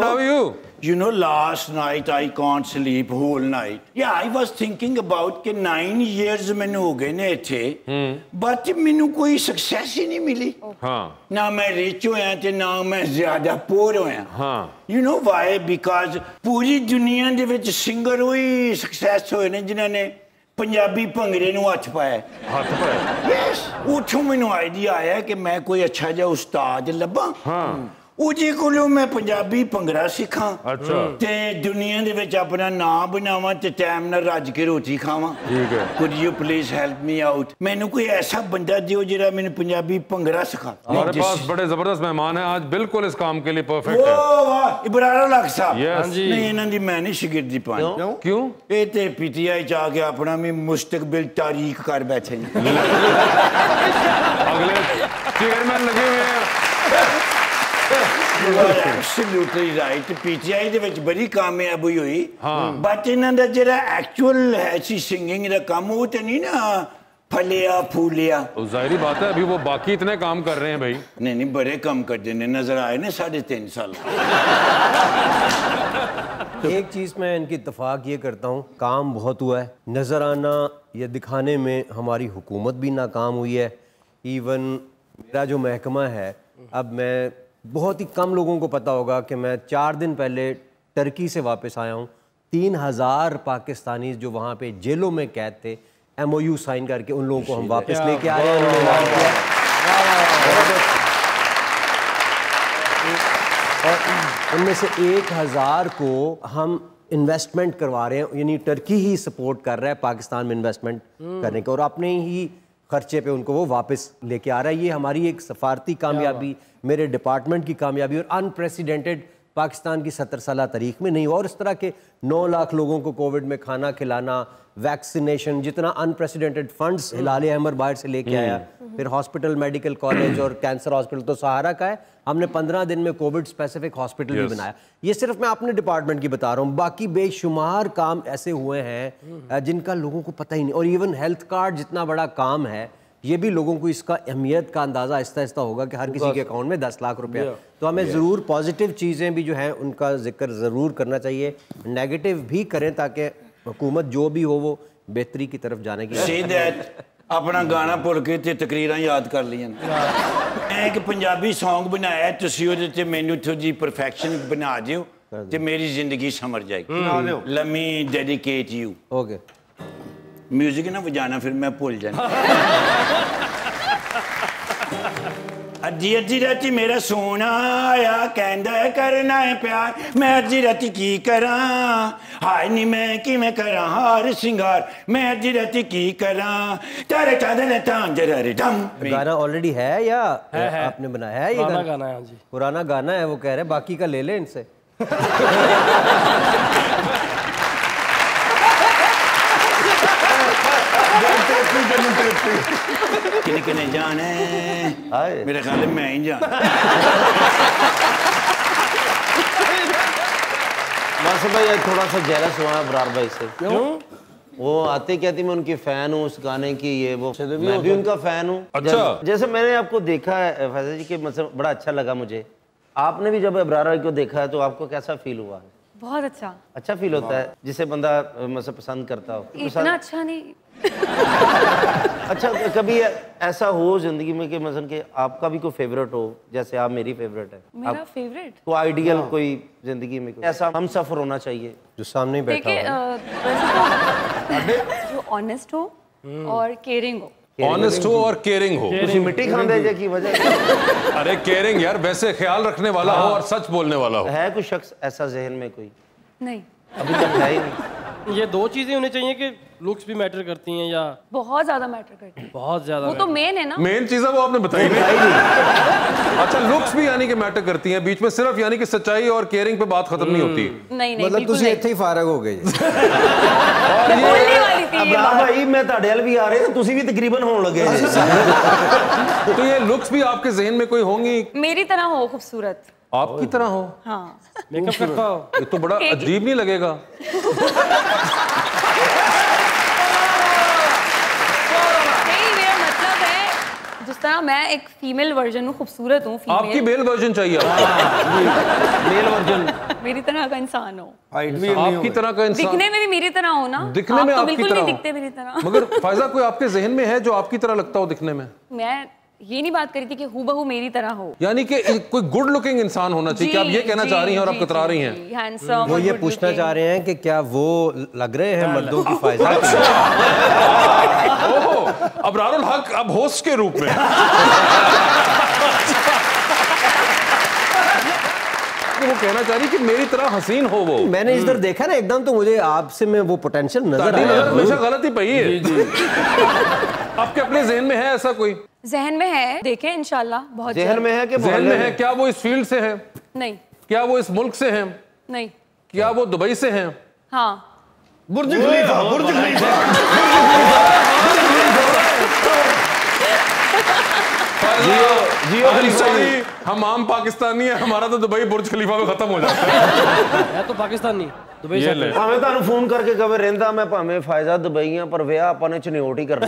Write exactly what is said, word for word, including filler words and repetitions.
How are you? You know, last night I can't sleep whole night. Yeah, I was thinking about कि nine years मैंने हो गए ने थे, but मैंने कोई success ही नहीं मिली. हाँ. ना मैं rich हूँ या ते ना मैं ज़्यादा poor हूँ या. हाँ. You know why? Because पूरी दुनिया दे विच singer हुई success हुए ने जिन्होंने पंजाबी पंगड़े नु हाथ पाया. हाथ पाया. Yes. उठो मैंने idea आया कि मैं कोई अच्छा जा उस्ताद लब्बां. हाँ. उजी कोलों मैं पंजाबी पंगड़ा सीखा ते दुनिया दे विच अपना नाम बनावा ते टाइम ना राज के रोटी खावा. Could you please help me out? मैंने कोई ऐसा बंदा दियो जिरा मैंने पंजाबी पंगड़ा सिखा. हमारे पास बड़े जबरदस्त मेहमान हैं आज, बिल्कुल इस काम के लिए परफेक्ट है. ओ वाह, इब्राहिम लाख साहब. नहीं, इन्हां दी मैं नहीं शिगिर्दी पाई. क्यों? ए ते पीटीआई च आके अपना मैं मुस्तकबिल तारीख कर बैठे. अगले चेयरमैन लगे हुए हैं. You are absolutely right. P T I दे विच बड़ी कामयाबी हुई. हाँ. But इन्हना जरा actual ऐसी singing का काम हो तो नहीं ना फलिया फूलिया. ज़ाहिरी बात है अभी वो बाकी इतने काम कर रहे हैं भाई. नहीं नहीं बड़े काम कर देने नजर आए ना साढ़े तीन साल. एक चीज मैं इनकी इत्तफाक ये करता हूँ, काम बहुत हुआ है. नजर आना या दिखाने में हमारी हुकूमत भी नाकाम हुई है. इवन मेरा जो महकमा है, अब मैं बहुत ही कम लोगों को पता होगा कि मैं चार दिन पहले टर्की से वापस आया हूँ. तीन हज़ार पाकिस्तानी जो वहाँ पे जेलों में कैद थे, एमओयू साइन करके उन लोगों को हम वापस लेके आए हैं. और उनमें से एक हज़ार को हम इन्वेस्टमेंट करवा रहे हैं, यानी टर्की ही सपोर्ट कर रहा है पाकिस्तान में इन्वेस्टमेंट करने का, और अपने ही खर्चे पे उनको वो वापस लेके आ रहा है. ये हमारी एक सफारती कामयाबी, मेरे डिपार्टमेंट की कामयाबी, और अनप्रेसिडेंटेड पाकिस्तान की सत्तर साल तारीख में नहीं हुआ. और इस तरह के नौ लाख लोगों को कोविड में खाना खिलाना, वैक्सीनेशन, जितना अनप्रेसिडेंटेड फंड्स हिलाल अहमद बाहर से लेके आया, फिर हॉस्पिटल, मेडिकल कॉलेज और कैंसर हॉस्पिटल तो सहारा का है. हमने पंद्रह दिन में कोविड स्पेसिफिक हॉस्पिटल भी बनाया. ये सिर्फ मैं अपने डिपार्टमेंट की बता रहा हूँ, बाकी बेशुमार काम ऐसे हुए हैं जिनका लोगों को पता ही नहीं. और इवन हेल्थ कार्ड जितना बड़ा काम है, ये भी लोगों को इसका अहमियत का अंदाज़ा आहिस्ता आहिस्ता होगा कि हर किसी के अकाउंट में दस लाख रुपया. तो हमें ज़रूर पॉजिटिव चीज़ें भी जो हैं उनका जिक्र ज़रूर करना चाहिए, नेगेटिव भी करें ताकि हुकूमत जो भी हो वो बेहतरी की तरफ जाने की. अपना गाना भुल के ते तकरीरां याद कर लिया. एक पंजाबी सॉन्ग बनाया तुसीं, ओहदे ते मैनू थोड़ी परफेक्शन बना दिओ ते मेरी जिंदगी समर जाएगी. Let me dedicate you. Okay music ना बजाना फिर मैं भूल जाना. अजी अजी राती मेरा सोना आया, कहंदा करना है प्यार. मैं अजी राती की करा, हाय नी मैं कि मैं करा हार सिंगार. मैं अजी राती की करा, तारे चादर तान जरा रे डम. गाना ऑलरेडी है या है, है. आपने बनाया है? ये गाना गाना है जी, पुराना गाना है. वो कह रहे बाकी का ले ले इनसे. किने किने जाने मेरे ख्याल में ही जाना. भाई थोड़ा सा जेलस हुआ है बरार भाई से. क्यों? वो आते क्या थी, मैं उनकी फैन हूँ उस गाने की, ये वो मैं भी उनका फैन हूँ. अच्छा. जैसे मैंने आपको देखा है फैसल जी के, मतलब बड़ा अच्छा लगा मुझे. आपने भी जब बरार भाई को देखा है तो आपको कैसा फील हुआ? बहुत अच्छा अच्छा फील होता है जिसे बंदा मतलब पसंद करता हो. इतना अच्छा नहीं. अच्छा, कभी ऐसा हो जिंदगी में कि मतलब कि आपका भी कोई फेवरेट हो, जैसे आप मेरी फेवरेट है? मेरा फेवरेट तो आइडियल कोई जिंदगी में कोई ऐसा हम सफर होना चाहिए जो सामने ही बैठा हो, जो ऑनेस्ट हो और केयरिंग हो. ऑनेस्ट हो और केयरिंग हो. मिट्टी खाने की वजह. अरे केयरिंग यार, वैसे ख्याल रखने वाला हो और सच बोलने वाला हो. है कोई शख्स ऐसा जहन में? कोई नहीं अभी तक है ही नहीं. ये दो चीजें होनी चाहिए कि लुक्स भी मैटर करती हैं या बहुत ज्यादा मैटर करती हैं. बहुत ज्यादा वो तो मेन है ना, मेन चीज है वो आपने बताई नहीं. अच्छा, लुक्स भी यानी कि मैटर करती हैं, बीच में सिर्फ यानी कि सच्चाई और केयरिंग पे बात खत्म नहीं होती. नहीं नहीं मतलब तुझे इतने ही फारग हो गई. और ये भाई मैं ताड़ेल भी आ रहे हैं, तुसी भी तकरीबन होने लगे हैं. तो ये लुक्स भी आपके जहन में कोई होंगी? मेरी तरह हो, खूबसूरत आपकी तरह हो. हाँ. मेकअप करता हो ये तो बड़ा अजीब नहीं लगेगा? नहीं, मेरा मतलब है जिस तरह मैं एक फीमेल वर्जन हूँ, खूबसूरत हूँ, आपकी मेल वर्जन चाहिए मेल वर्जन, मेरी तरह का इंसान हो, आपकी तरह का इंसान, दिखने में भी मेरी तरह हो ना, दिखने में बिल्कुल नहीं दिखते मेरी तरह। मगर फैजा कोई आपके जहन में है जो आपकी तरह लगता हो दिखने में? मैं ये नहीं बात करी थी कि हूबहू मेरी तरह हो, यानी कि कोई गुड लुकिंग इंसान होना चाहिए। आप ये कहना चाह रही हैं और आप कतरा रही हैं। वो ये पूछना चाह रहे हैं कि क्या वो लग रहे हैं मर्दों की फैजा अबरारुल हक अब होस्ट के रूप में। वो कहना चाह रही कि मेरी तरह हसीन हो वो। मैंने इधर देखा ना एकदम, तो मुझे आपसे में वो पोटेंशियल नजर आया। हमेशा गलत ही पही है। आपके अपने जहन में है ऐसा कोई? जहन में है, देखें इंशाल्लाह। बहुत जहन में है कि जहन में है? क्या वो इस फील्ड से है? नहीं। क्या वो इस मुल्क से है? नहीं। क्या वो दुबई से है? हाँ। बुर्ज खलीफा, बुर्ज खलीफा, बुर्ज खलीफा। जियो, जियो हिंदुस्तानी, हम आम पाकिस्तानी है, हमारा तो दुबई बुर्ज खलीफा में खत्म हो जाता है। मैं तो पाकिस्तानी दुबई से। भावे तुम फोन करके कवे रहा मैं भावे फायजा दुबई हाँ, पर व्याह अपने चनियोट ही करना।